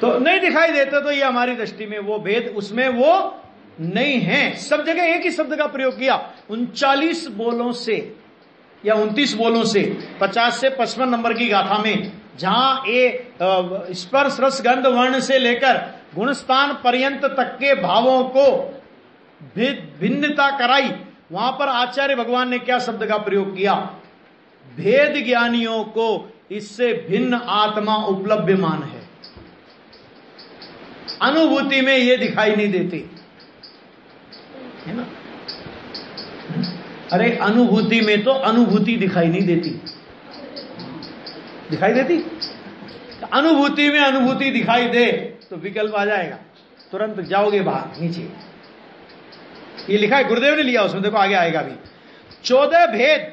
तो नहीं दिखाई देते, तो ये हमारी दृष्टि में वो भेद उसमें वो नहीं है। सब जगह एक ही शब्द का प्रयोग किया, उनचालीस बोलों से या उनतीस बोलों से, पचास से पचपन नंबर की गाथा में, जहां ए स्पर्श रस गंध वर्ण से लेकर गुणस्थान पर्यंत तक के भावों को भिन्नता कराई, वहां पर आचार्य भगवान ने क्या शब्द का प्रयोग किया? भेद ज्ञानियों को इससे भिन्न आत्मा उपलब्धमान है, अनुभूति में ये दिखाई नहीं देती है ना। अरे अनुभूति में तो अनुभूति दिखाई नहीं देती, दिखाई देती? अनुभूति में अनुभूति दिखाई दे तो विकल्प आ जाएगा, तुरंत जाओगे बाहर नीचे। ये लिखा है, गुरुदेव ने लिया उसमें, देखो आगे आएगा भी। चौदह भेद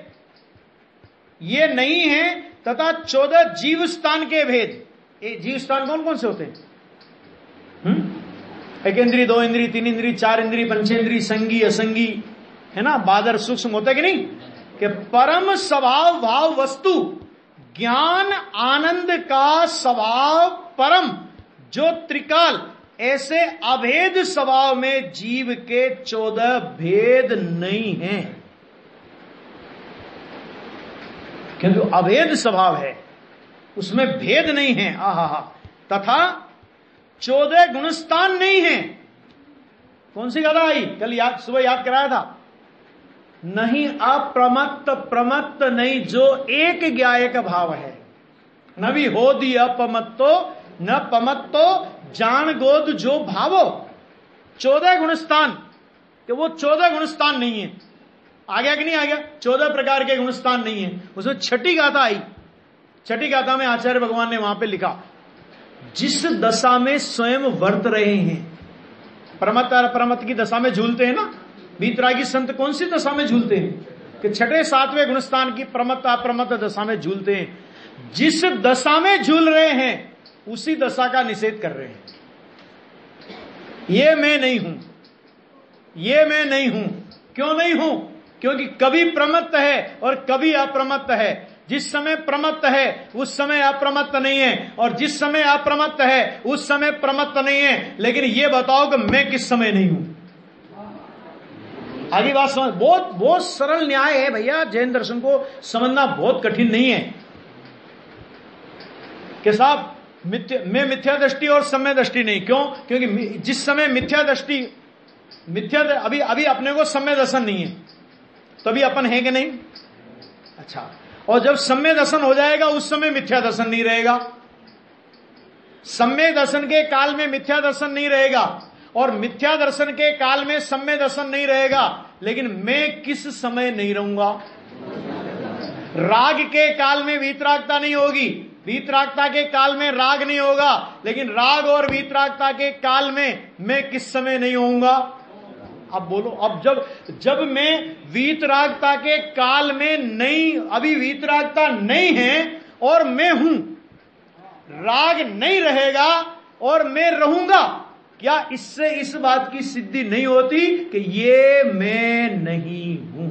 ये नहीं है तथा चौदह जीव स्थान के भेद। ये जीव स्थान कौन कौन से होते हैं? एक इंद्री, दो इंद्री, तीन इंद्री, चार इंद्री, पंचेंद्री, संगी, असंगी, है ना, बादर, सूक्ष्म होता कि नहीं, कि परम स्वभाव भाव वस्तु ज्ञान आनंद का स्वभाव परम जो त्रिकाल, ऐसे अभेद स्वभाव में जीव के चौदह भेद नहीं है, किंतु अभेद स्वभाव है, उसमें भेद नहीं है। आहा, तथा चौदह गुणस्थान नहीं है। कौन सी गाथा आई कल, याद सुबह याद कराया था, नहीं अप्रमत्त प्रमत्त नहीं, जो एक ज्ञायक भाव है। नवी हो दी अपमत्तो न पमत्तो जान गोद जो भावो। चौदह गुणस्थान कि वो चौदह गुणस्थान नहीं है। आ गया कि नहीं आ गया? चौदह प्रकार के गुणस्थान नहीं है। उसमें छठी गाथा आई। छठी गाथा में आचार्य भगवान ने वहां पे लिखा, जिस दशा में स्वयं वर्त रहे हैं, परमत और परमत की दशा में झूलते हैं ना। बीतरागी संत कौन सी दशा में झूलते हैं? कि छठे सातवें गुणस्थान की प्रमत अप्रमत दशा में झूलते हैं। जिस दशा में झूल रहे हैं उसी दशा का निषेध कर रहे हैं। ये मैं नहीं हूं, ये मैं नहीं हूं। क्यों नहीं हूं? क्योंकि कभी प्रमत्त है और कभी अप्रमत्त है। जिस समय प्रमत्त है उस समय अप्रमत्त नहीं है, और जिस समय अप्रमत्त है उस समय प्रमत्त नहीं है। लेकिन ये बताओ कि मैं किस समय नहीं हूं। आगे बात समझ, बहुत बहुत सरल न्याय है भैया। जैन दर्शन को समझना बहुत कठिन नहीं है। कि साहब मिथ्या, मैं मिथ्या दृष्टि और सम्यक दृष्टि नहीं। क्यों? क्योंकि जिस समय मिथ्या दृष्टि मिथ्या अभी अभी अपने को सम्यक दर्शन नहीं है, तो अभी अपन है कि नहीं। अच्छा, और जब सम्यक दर्शन हो जाएगा उस समय मिथ्या दर्शन नहीं रहेगा। सम्यक दर्शन के काल में मिथ्या दर्शन नहीं रहेगा, और मिथ्या दर्शन के काल में सम्यक दर्शन नहीं रहेगा। लेकिन मैं किस समय नहीं रहूंगा? राग के काल में वीतरागता नहीं होगी, वीतरागता के काल में राग नहीं होगा। लेकिन राग और वीतरागता के काल में मैं किस समय नहीं होऊंगा? अब बोलो, अब जब जब मैं वीतरागता के काल में नहीं, अभी वीतरागता नहीं है और मैं हूं, राग नहीं रहेगा और मैं रहूंगा, क्या इससे इस बात की सिद्धि नहीं होती कि ये मैं नहीं हूं?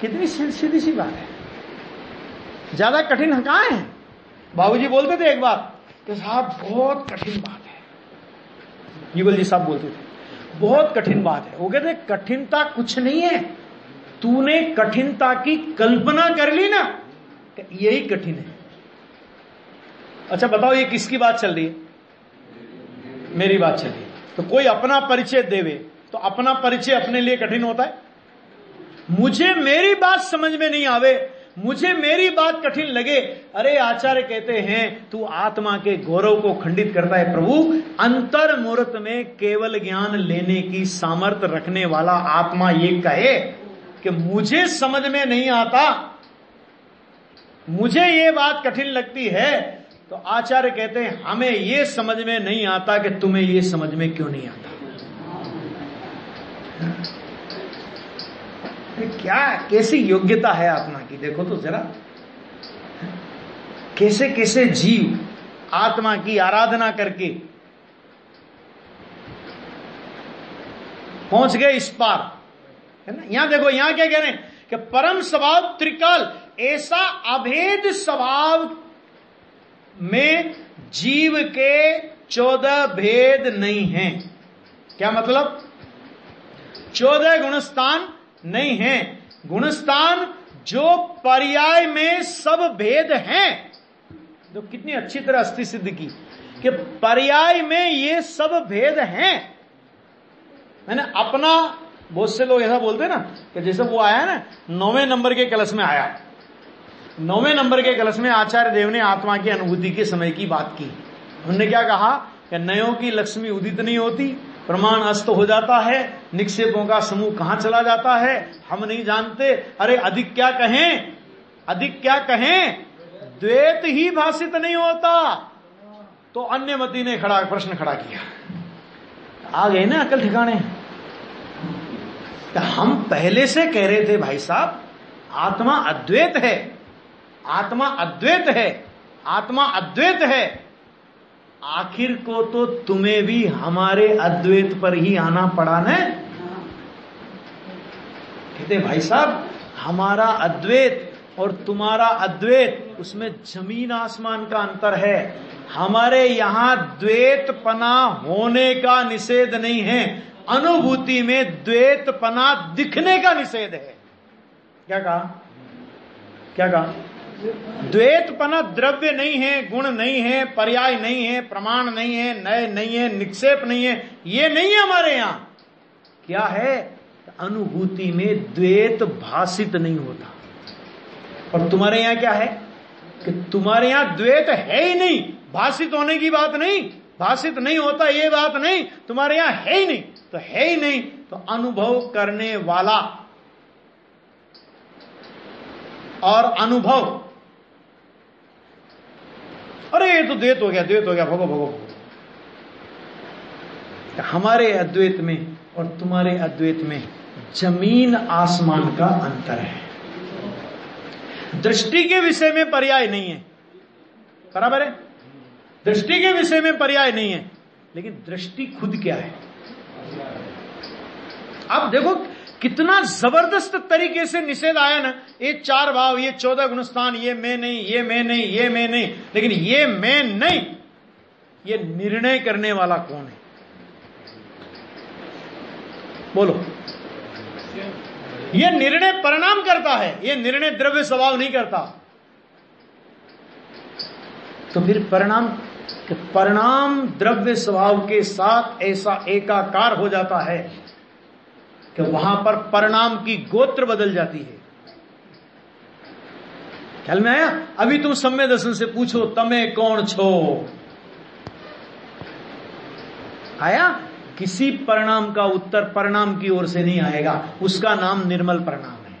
कितनी सीधी सी बात है, ज्यादा कठिन कहाँ है। बाबूजी बोलते थे एक बात कि साहब बहुत कठिन बात है। युगल जी साहब बोलते थे बहुत कठिन बात है। वो कहते कठिनता कुछ नहीं है, तूने कठिनता की कल्पना कर ली ना, यही कठिन है। अच्छा बताओ ये किसकी बात चल रही है? मेरी बात चल रही है। तो कोई अपना परिचय देवे तो अपना परिचय अपने लिए कठिन होता है। मुझे मेरी बात समझ में नहीं आवे, मुझे मेरी बात कठिन लगे। अरे आचार्य कहते हैं तू आत्मा के गौरव को खंडित करता है। प्रभु, अंतर मुहूर्त में केवल ज्ञान लेने की सामर्थ्य रखने वाला आत्मा ये कहे कि मुझे समझ में नहीं आता, मुझे ये बात कठिन लगती है, तो आचार्य कहते हैं हमें ये समझ में नहीं आता कि तुम्हें ये समझ में क्यों नहीं आता। क्या कैसी योग्यता है आत्मा की, देखो तो जरा कैसे कैसे जीव आत्मा की आराधना करके पहुंच गए इस पार, है ना। यहां देखो, यहां क्या कह रहे हैं कि परम स्वभाव त्रिकाल, ऐसा अभेद स्वभाव में जीव के चौदह भेद नहीं हैं। क्या मतलब? चौदह गुणस्थान नहीं है। गुणस्थान जो पर्याय में सब भेद हैं। तो कितनी अच्छी तरह अस्थि सिद्ध की कि पर्याय में ये सब भेद हैं। मैंने अपना, बहुत से लोग ऐसा बोलते हैं ना कि जैसे वो आया ना नौवें नंबर के कलश में आया, नौवें नंबर के कलश में आचार्य देव ने आत्मा की अनुभूति के समय की बात की। उन्होंने क्या कहा कि नयों की लक्ष्मी उदित नहीं होती, प्रमाण अस्त हो जाता है, निक्षेपों का समूह कहां चला जाता है हम नहीं जानते। अरे अधिक क्या कहें, अधिक क्या कहें, द्वैत ही भाषित नहीं होता। तो अन्य मति ने खड़ा प्रश्न खड़ा किया। आ गए ना अकल ठिकाने। हम पहले से कह रहे थे भाई साहब आत्मा अद्वैत है, आत्मा अद्वैत है, आत्मा अद्वैत है। आखिर को तो तुम्हें भी हमारे अद्वैत पर ही आना पड़ा ना। कहते भाई साहब हमारा अद्वैत और तुम्हारा अद्वैत, उसमें जमीन आसमान का अंतर है। हमारे यहाँ द्वैतपना होने का निषेध नहीं है, अनुभूति में द्वैतपना दिखने का निषेध है। क्या कहा, क्या कहा? द्वैतपना द्रव्य नहीं है, गुण नहीं है, पर्याय नहीं है, प्रमाण नहीं है, नए नहीं है, निक्षेप नहीं है, ये नहीं है हमारे यहाँ। क्या है? अनुभूति में द्वैत भाषित नहीं होता। और तुम्हारे यहां क्या है कि तुम्हारे यहां द्वैत है ही नहीं, भाषित होने की बात नहीं, भाषित नहीं होता ये बात नहीं, तुम्हारे यहां है ही नहीं। तो है ही नहीं तो अनुभव करने वाला और अनुभव, अरे ये तो द्वैत हो गया, द्वैत हो गया, भगो भगो भगो। हमारे अद्वैत में और तुम्हारे अद्वैत में जमीन आसमान का अंतर है। दृष्टि के विषय में पर्याय नहीं है, बराबर है, दृष्टि के विषय में पर्याय नहीं है, लेकिन दृष्टि खुद क्या है। आप देखो कितना जबरदस्त तरीके से निषेध आया ना, ये चार भाव, ये चौदह गुणस्थान, ये मैं नहीं, ये मैं नहीं, ये मैं नहीं, लेकिन ये मैं नहीं, ये निर्णय करने वाला कौन है? बोलो, ये निर्णय परिणाम करता है, ये निर्णय द्रव्य स्वभाव नहीं करता। तो फिर परिणाम, परिणाम द्रव्य स्वभाव के साथ ऐसा एकाकार हो जाता है कि वहां पर परिणाम की गोत्र बदल जाती है। ख्याल में आया? अभी तुम सम्यक दर्शन से पूछो तमे कौन छो, आया? किसी परिणाम का उत्तर परिणाम की ओर से नहीं आएगा, उसका नाम निर्मल परिणाम है,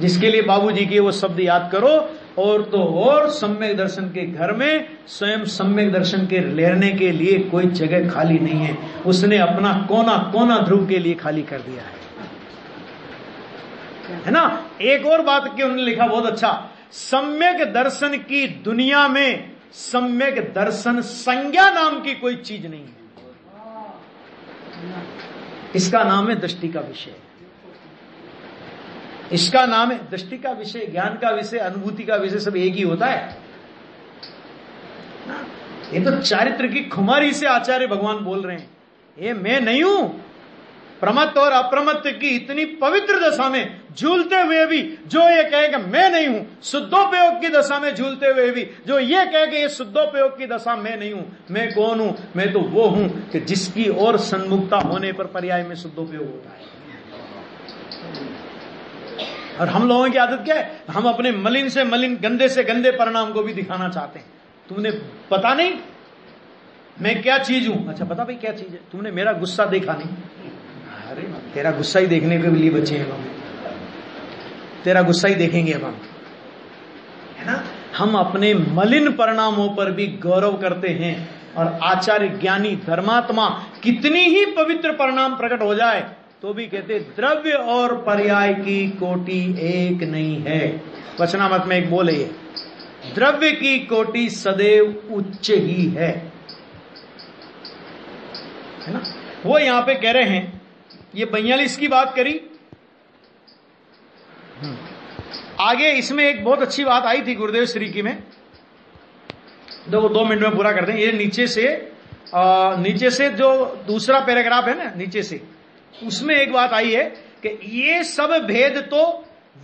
जिसके लिए बाबूजी के वो शब्द याद करो। और तो और सम्यक दर्शन के घर में स्वयं सम्यक दर्शन के लेने के लिए कोई जगह खाली नहीं है, उसने अपना कोना कोना ध्रुव के लिए खाली कर दिया है, है ना। एक और बात की उन्होंने लिखा बहुत अच्छा, सम्यक दर्शन की दुनिया में सम्यक दर्शन संज्ञा नाम की कोई चीज नहीं है, इसका नाम है दृष्टि का विषय, इसका नाम है दृष्टि का विषय, ज्ञान का विषय, अनुभूति का विषय, सब एक ही होता है। ये तो चारित्र की खुमारी से आचार्य भगवान बोल रहे हैं, ये मैं नहीं हूं। प्रमत्त और अप्रमत्त की इतनी पवित्र दशा में झूलते हुए भी जो ये कहेगा मैं नहीं हूं, शुद्धोपयोग की दशा में झूलते हुए भी जो ये कहेगा ये शुद्धोपयोग की दशा में नहीं हूं, मैं कौन हूं? मैं तो वो हूं कि जिसकी और सन्मुखता होने पर पर्याय में शुद्धोपयोग होता है। और हम लोगों की आदत क्या है, हम अपने मलिन से मलिन, गंदे से गंदे परिणाम को भी दिखाना चाहते हैं। तुमने पता नहीं मैं क्या चीज हूं, अच्छा पता भाई क्या चीज है, तुमने मेरा गुस्सा देखा नहीं, अरे तेरा गुस्सा ही देखने के लिए बचे हैं हम, तेरा गुस्सा ही देखेंगे हम, है ना। हम अपने मलिन परिणामों पर भी गौरव करते हैं। और आचार्य ज्ञानी धर्मात्मा कितनी ही पवित्र परिणाम प्रकट हो जाए तो भी कहते द्रव्य और पर्याय की कोटि एक नहीं है। वचनामत में एक बोल है, द्रव्य की कोटि सदैव उच्च ही है, है ना। वो यहां पे कह रहे हैं, ये बयालीस की बात करी, आगे इसमें एक बहुत अच्छी बात आई थी गुरुदेव श्री की में, देखो दो मिनट में पूरा कर दें। ये नीचे से आ, नीचे से जो दूसरा पैराग्राफ है ना, नीचे से उसमें एक बात आई है कि ये सब भेद तो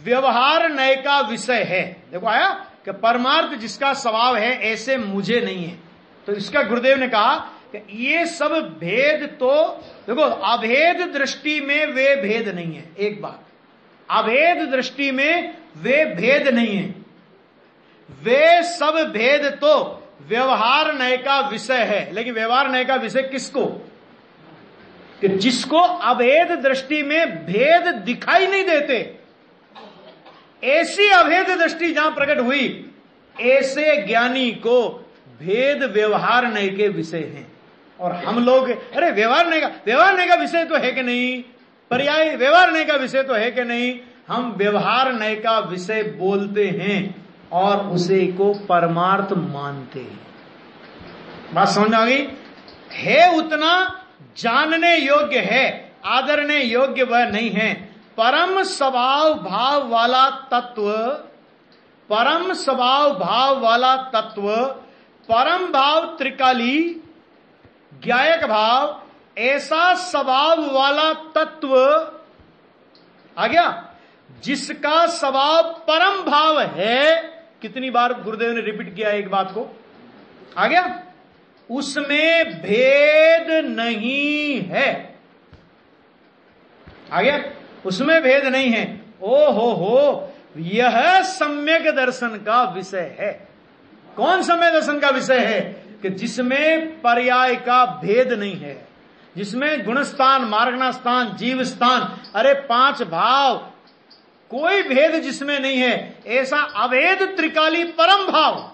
व्यवहार नय का विषय है। देखो आया कि परमार्थ जिसका स्वभाव है ऐसे मुझे नहीं है। तो इसका गुरुदेव ने कहा कि ये सब भेद तो देखो, अभेद दृष्टि में वे भेद नहीं है। एक बात, अभेद दृष्टि में वे भेद नहीं है। वे सब भेद तो व्यवहार नय का विषय है, लेकिन व्यवहार नय का विषय किसको? कि जिसको अभेद दृष्टि में भेद दिखाई नहीं देते, ऐसी अभेद दृष्टि जहां प्रकट हुई, ऐसे ज्ञानी को भेद व्यवहार नय के विषय हैं। और हम लोग अरे व्यवहार नय का व्यवहार नय का विषय तो है कि नहीं, पर्याय व्यवहार नय का विषय तो है कि नहीं, हम व्यवहार नय का विषय बोलते हैं और उसे को परमार्थ मानते हैं। बात समझ में आ गई? है उतना जानने योग्य है, आदरने योग्य वह नहीं है। परम स्वभाव भाव वाला तत्व, परम स्वभाव भाव वाला तत्व, परम भाव त्रिकाली ज्ञायक भाव, ऐसा स्वभाव वाला तत्व आ गया जिसका स्वभाव परम भाव है। कितनी बार गुरुदेव ने रिपीट किया एक बात को, आ गया? उसमें भेद नहीं है। आ गया, उसमें भेद नहीं है। ओ हो हो, यह सम्यक दर्शन का विषय है। कौन सम्यक दर्शन का विषय है? कि जिसमें पर्याय का भेद नहीं है, जिसमें गुणस्थान, मार्गना स्थान, जीव स्थान, अरे पांच भाव, कोई भेद जिसमें नहीं है, ऐसा अभेद त्रिकाली परम भाव,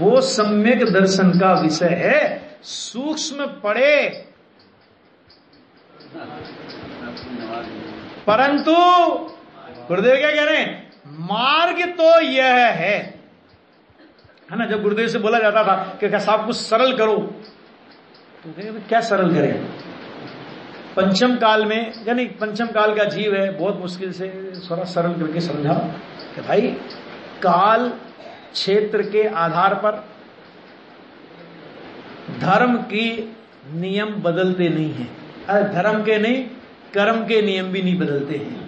वो सम्यक दर्शन का विषय है। सूक्ष्म पड़े परंतु गुरुदेव क्या कह रहे हैं, मार्ग तो यह है, है ना। जब गुरुदेव से बोला जाता था कि साहब कुछ सरल करो, तो कहे क्या सरल करें, पंचम काल में, यानी पंचम काल का जीव है, बहुत मुश्किल से थोड़ा सरल करके समझा कि भाई काल क्षेत्र के आधार पर धर्म की नियम बदलते नहीं है। अरे धर्म के नहीं, कर्म के नियम भी नहीं बदलते हैं,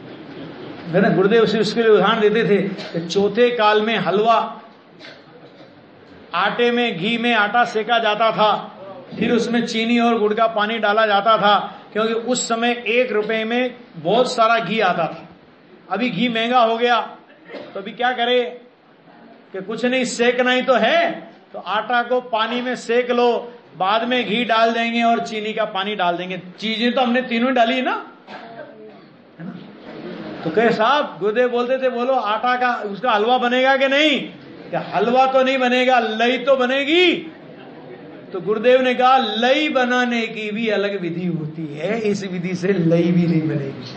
है ना। गुरुदेव से उसके लिए उदाहरण देते थे कि चौथे काल में हलवा आटे में, घी में आटा सेका जाता था, फिर उसमें चीनी और गुड़ का पानी डाला जाता था, क्योंकि उस समय एक रुपए में बहुत सारा घी आता था। अभी घी महंगा हो गया, तो अभी क्या करे कि कुछ नहीं, सेकना ही तो है, तो आटा को पानी में सेक लो, बाद में घी डाल देंगे और चीनी का पानी डाल देंगे। चीजें तो हमने तीनों डाली ना, है ना। तो कहे साहब, गुरुदेव बोलते थे, बोलो आटा का उसका हलवा बनेगा कि नहीं? क्या हलवा तो नहीं बनेगा, लई तो बनेगी। तो गुरुदेव ने कहा लई बनाने की भी अलग विधि होती है, इस विधि से लई भी नहीं बनेगी।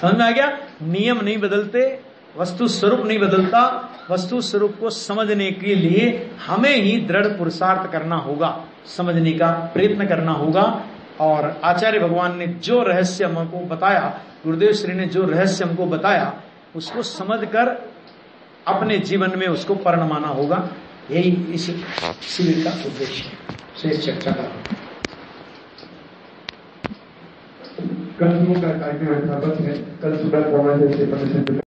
समझ में आ गया? नियम नहीं बदलते, वस्तु स्वरूप नहीं बदलता। वस्तु स्वरूप को समझने के लिए हमें ही दृढ़ पुरुषार्थ करना होगा, समझने का प्रयत्न करना होगा। और आचार्य भगवान ने जो रहस्य हमको बताया, गुरुदेव श्री ने जो रहस्य हमको बताया, उसको समझकर अपने जीवन में उसको परिणमाना होगा। यही इस शिविर का उद्देश्य है, शेष चर्चा का। कल का कार्यक्रम है, कल सुबह